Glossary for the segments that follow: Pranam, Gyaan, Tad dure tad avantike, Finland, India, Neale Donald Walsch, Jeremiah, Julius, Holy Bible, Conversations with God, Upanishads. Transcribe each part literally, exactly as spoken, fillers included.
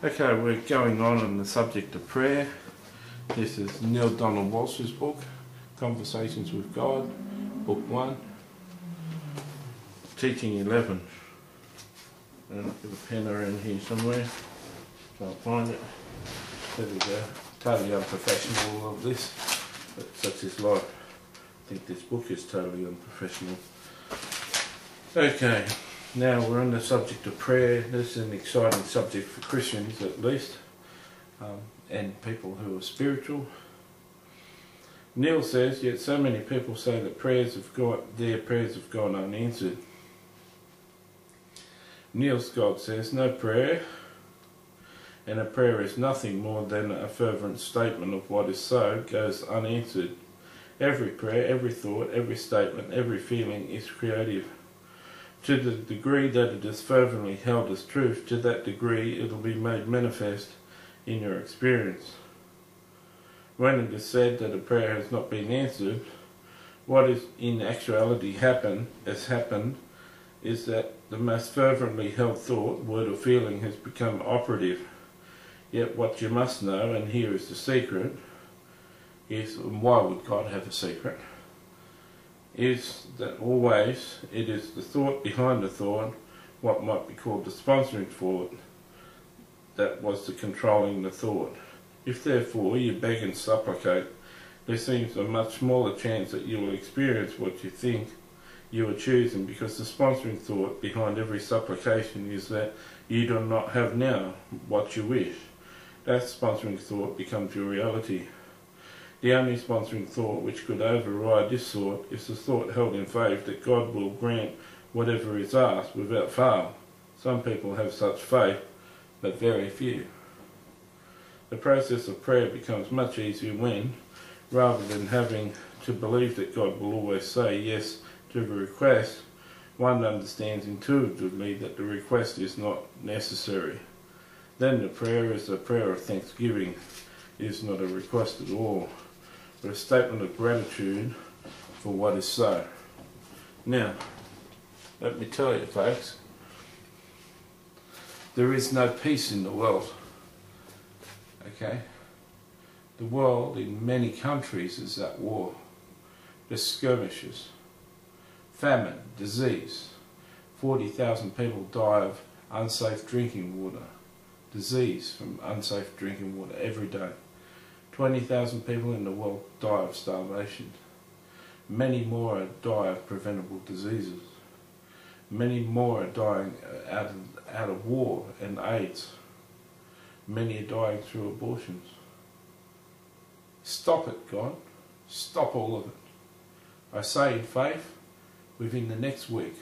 Okay, we're going on on the subject of prayer. This is Neale Donald Walsch's book, Conversations with God, Book one, Teaching eleven. And I've got a pen around here somewhere, so I'll find it. There we go. Totally unprofessional, all of this, but such is life. I think this book is totally unprofessional. Okay. Now we're on the subject of prayer. This is an exciting subject for Christians at least, um, and people who are spiritual. Neale says, yet so many people say that prayers of God, their prayers have gone unanswered. Neale Scott says, no prayer, and a prayer is nothing more than a fervent statement of what is so, goes unanswered. Every prayer, every thought, every statement, every feeling is creative. To the degree that it is fervently held as truth, to that degree it will be made manifest in your experience. When it is said that a prayer has not been answered, what is in actuality happen, has happened is that the most fervently held thought, word or feeling has become operative. Yet what you must know, and here is the secret, is, and why would God have a secret? Is that always it is the thought behind the thought, what might be called the sponsoring thought, that was the controlling the thought. If therefore you beg and supplicate, there seems a much smaller chance that you will experience what you think you are choosing, because the sponsoring thought behind every supplication is that you do not have now what you wish. That sponsoring thought becomes your reality. The only sponsoring thought which could override this thought is the thought held in faith that God will grant whatever is asked without fail. Some people have such faith, but very few. The process of prayer becomes much easier when, rather than having to believe that God will always say yes to the request, one understands intuitively that the request is not necessary. Then the prayer is a prayer of thanksgiving. It is not a request at all, but a statement of gratitude for what is so. Now, let me tell you folks, there is no peace in the world, okay? The world in many countries is at war. There's skirmishes, famine, disease. forty thousand people die of unsafe drinking water, disease from unsafe drinking water every day. twenty thousand people in the world die of starvation. Many more die of preventable diseases. Many more are dying out of, out of war and AIDS. Many are dying through abortions. Stop it, God. Stop all of it. I say in faith, within the next week,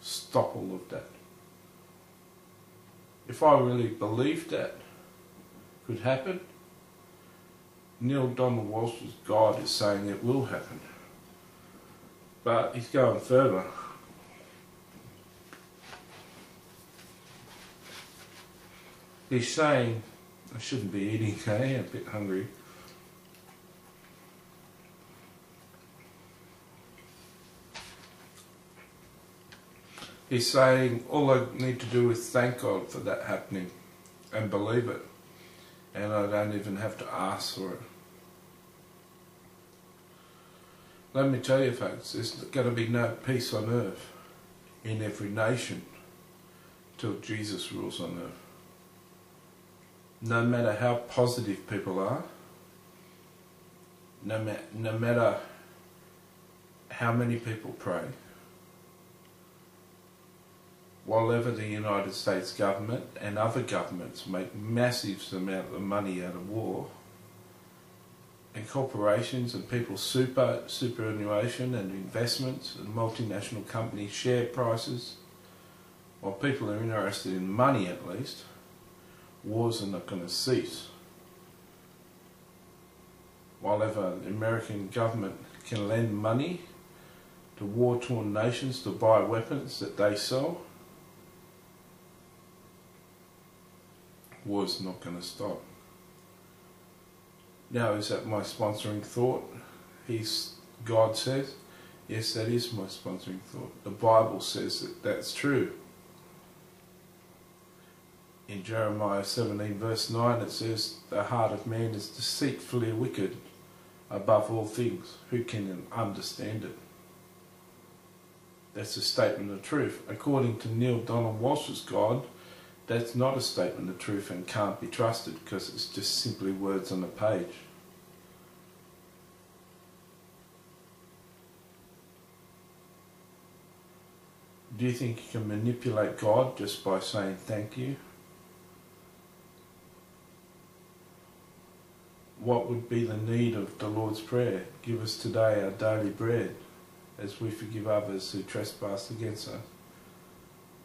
stop all of that. If I really believed that could happen, Neale Donald Walsch's God is saying it will happen. But he's going further. He's saying, I shouldn't be eating, okay? I'm a bit hungry. He's saying all I need to do is thank God for that happening and believe it, and I don't even have to ask for it. Let me tell you folks, there's going to be no peace on earth in every nation till Jesus rules on earth. No matter how positive people are, no, ma no matter how many people pray, whatever the United States government and other governments make massive amounts of money out of war, and corporations and people's super, superannuation and investments and multinational companies' share prices, while people are interested in money at least, wars are not going to cease. While ever the American government can lend money to war-torn nations to buy weapons that they sell, war's not going to stop. Now, is that my sponsoring thought? He's, God says, yes, that is my sponsoring thought. The Bible says that that's true. in Jeremiah seventeen verse nine it says, the heart of man is deceitfully wicked above all things, who can understand it? That's a statement of truth. According to Neale Donald Walsch's God, that's not a statement of truth and can't be trusted, because it's just simply words on a page. Do you think you can manipulate God just by saying thank you? What would be the need of the Lord's Prayer? Give us today our daily bread, as we forgive others who trespass against us.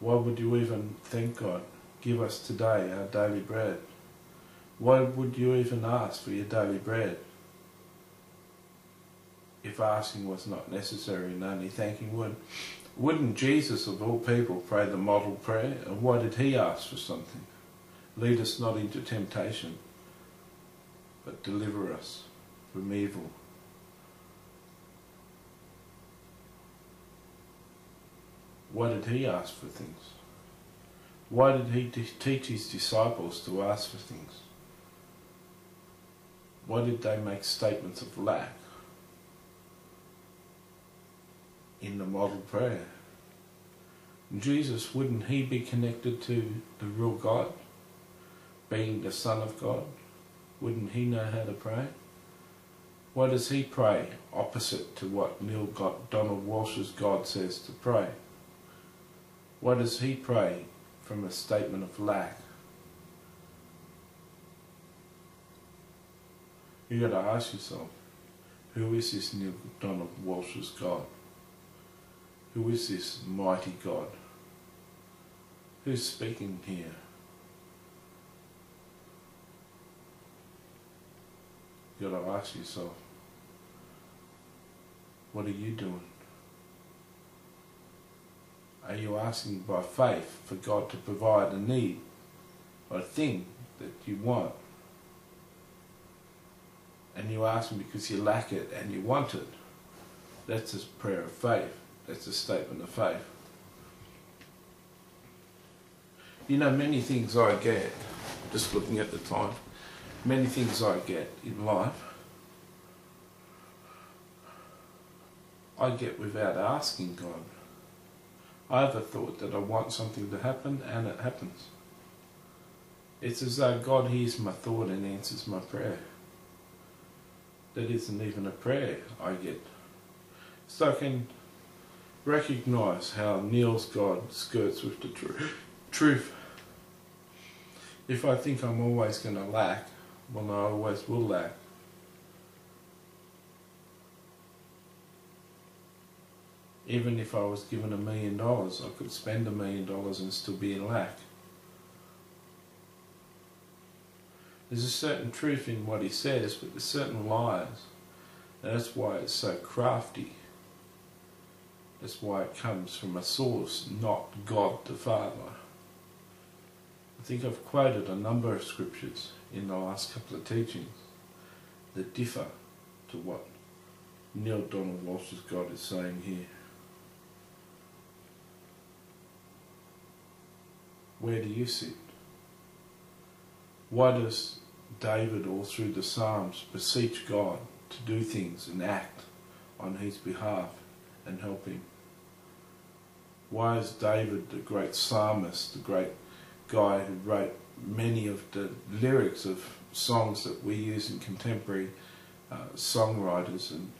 Why would you even thank God? Give us today our daily bread. Why would you even ask for your daily bread, if asking was not necessary and only thanking would? Wouldn't Jesus, of all people, pray the model prayer? And why did he ask for something? Lead us not into temptation, but deliver us from evil. Why did he ask for things? Why did he teach his disciples to ask for things? Why did they make statements of lack in the model prayer? Jesus, wouldn't he be connected to the real God, being the Son of God? Wouldn't he know how to pray? Why does he pray opposite to what Neale Donald Walsch's God says to pray? Why does he pray from a statement of lack? You've got to ask yourself, who is this Neale Donald Walsch's God? Who is this mighty God? Who's speaking here? You've got to ask yourself, what are you doing? Are you asking by faith for God to provide a need or a thing that you want? And you ask him because you lack it and you want it. That's a prayer of faith. That's a statement of faith. You know, many things I get, just looking at the time, many things I get in life, I get without asking God. I have a thought that I want something to happen, and it happens. It's as though God hears my thought and answers my prayer. That isn't even a prayer I get. So I can recognise how Neale's God skirts with the tr truth. If I think I'm always going to lack, well, I always will lack. Even if I was given a million dollars, I could spend a million dollars and still be in lack. There's a certain truth in what he says, but there's certain lies. And that's why it's so crafty. That's why it comes from a source, not God the Father. I think I've quoted a number of scriptures in the last couple of teachings that differ to what Neale Donald Walsch's God is saying here. Where do you sit? Why does David, all through the Psalms, beseech God to do things and act on his behalf and help him? Why is David, the great psalmist, the great guy who wrote many of the lyrics of songs that we use in contemporary uh, songwriters and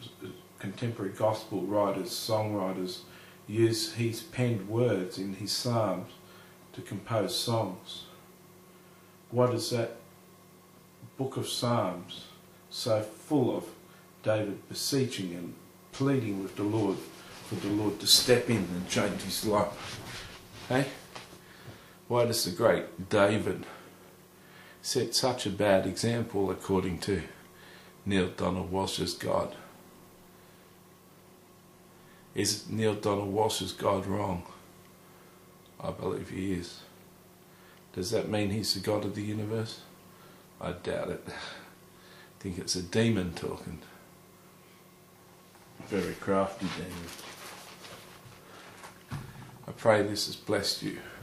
contemporary gospel writers, songwriters, use his penned words in his psalms to compose songs? Why does that book of Psalms so full of David beseeching and pleading with the Lord for the Lord to step in and change his life? Hey? Why does the great David set such a bad example according to Neale Donald Walsch's God? Is Neale Donald Walsch's God wrong? I believe he is. Does that mean he's the God of the universe? I doubt it. I think it's a demon talking. Very crafty demon. I pray this has blessed you.